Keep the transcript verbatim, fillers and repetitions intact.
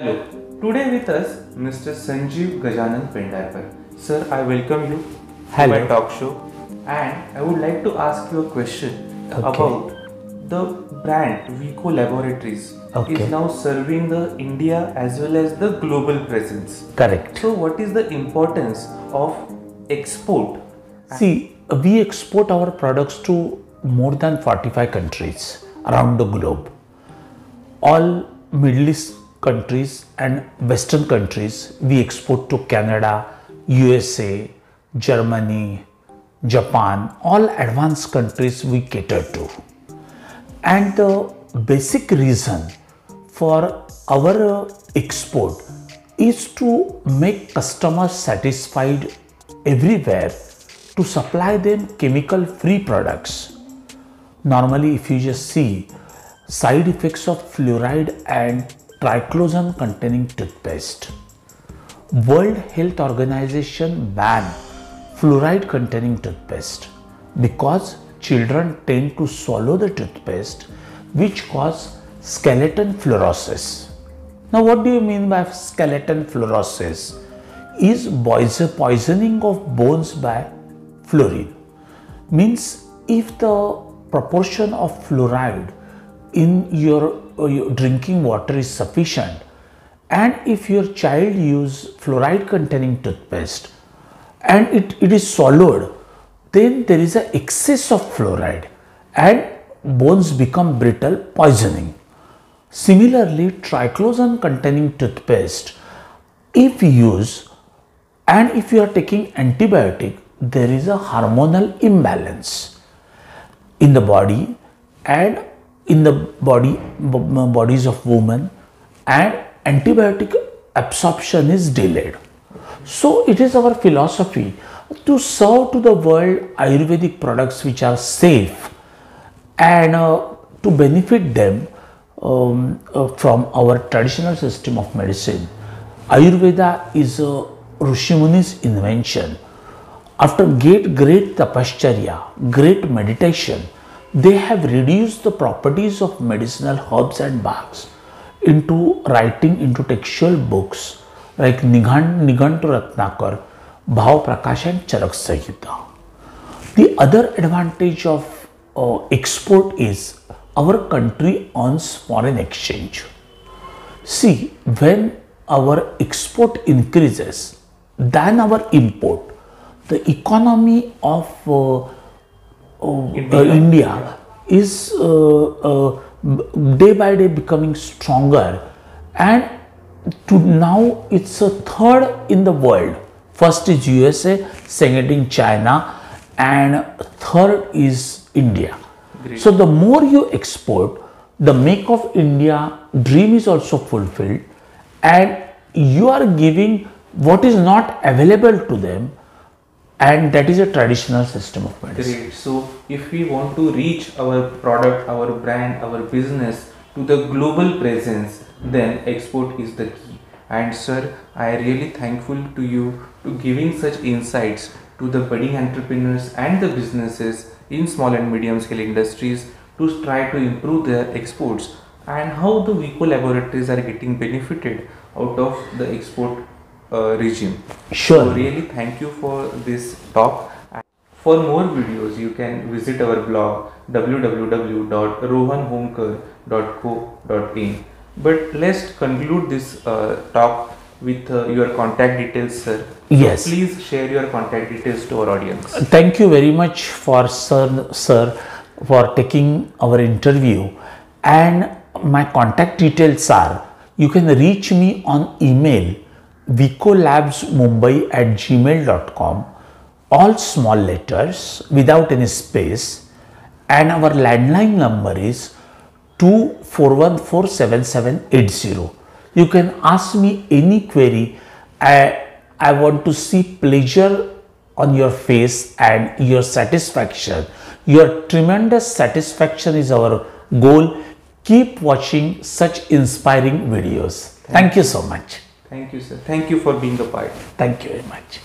Hello, today with us Mister Sanjeev Gajanan Pendharkar. Sir, I welcome you Hello. to my talk show and I would like to ask you a question okay. about the brand Vicco Laboratories okay. is now serving the India as well as the global presence. Correct. So what is the importance of export? See, we export our products to more than forty-five countries around the globe. All Middle East countries and Western countries we export to Canada, U S A, Germany, Japan, all advanced countries we cater to. And the basic reason for our export is to make customers satisfied everywhere to supply them chemical free products. Normally, if you just see side effects of fluoride and triclosan containing toothpaste. World Health Organization banned fluoride containing toothpaste because children tend to swallow the toothpaste which cause skeleton fluorosis. Now what do you mean by skeleton fluorosis? Is poisoning of bones by fluorine. Means if the proportion of fluoride in your, your drinking water is sufficient and if your child use fluoride containing toothpaste and it, it is swallowed, then there is an excess of fluoride and bones become brittle, poisoning. Similarly, triclosan containing toothpaste, if used and if you are taking antibiotic, there is a hormonal imbalance in the body and in the body bodies of women, and antibiotic absorption is delayed. So it is our philosophy to serve to the world Ayurvedic products which are safe and uh, to benefit them um, uh, from our traditional system of medicine. Ayurveda is uh, Rishymuni's invention. After great, great tapascarya, great meditation, they have reduced the properties of medicinal herbs and barks into writing into textual books like Nighantra Ratnakar, Bhav Prakash and Charak Sahita. The other advantage of uh, export is our country earns foreign exchange. See, when our export increases than our import, the economy of uh, Uh, India. Uh, India is uh, uh, day by day becoming stronger, and to now it's a third in the world. First is U S A, second in China, and third is India. Great. So the more you export, the make of India dream is also fulfilled, and you are giving what is not available to them. And that is a traditional system of medicine. Great. So if we want to reach our product, our brand, our business to the global presence, then export is the key. And sir, I am really thankful to you to giving such insights to the budding entrepreneurs and the businesses in small and medium scale industries to try to improve their exports and how the Vicco Laboratories are getting benefited out of the export Uh, regime. Sure. So really thank you for this talk. For more videos you can visit our blog w w w dot rohan homekar dot co dot in. But let's conclude this uh, talk with uh, your contact details, sir. Yes. So please share your contact details to our audience. Thank you very much for sir, sir for taking our interview, and my contact details are you can reach me on email vicco labs mumbai at gmail dot com, all small letters without any space, and our landline number is two four one four seven seven eight zero. You can ask me any query. I, I want to see pleasure on your face and your satisfaction. Your tremendous satisfaction is our goal. Keep watching such inspiring videos. Thank, Thank you so much. Thank you, sir. Thank you for being a part. Thank you very much.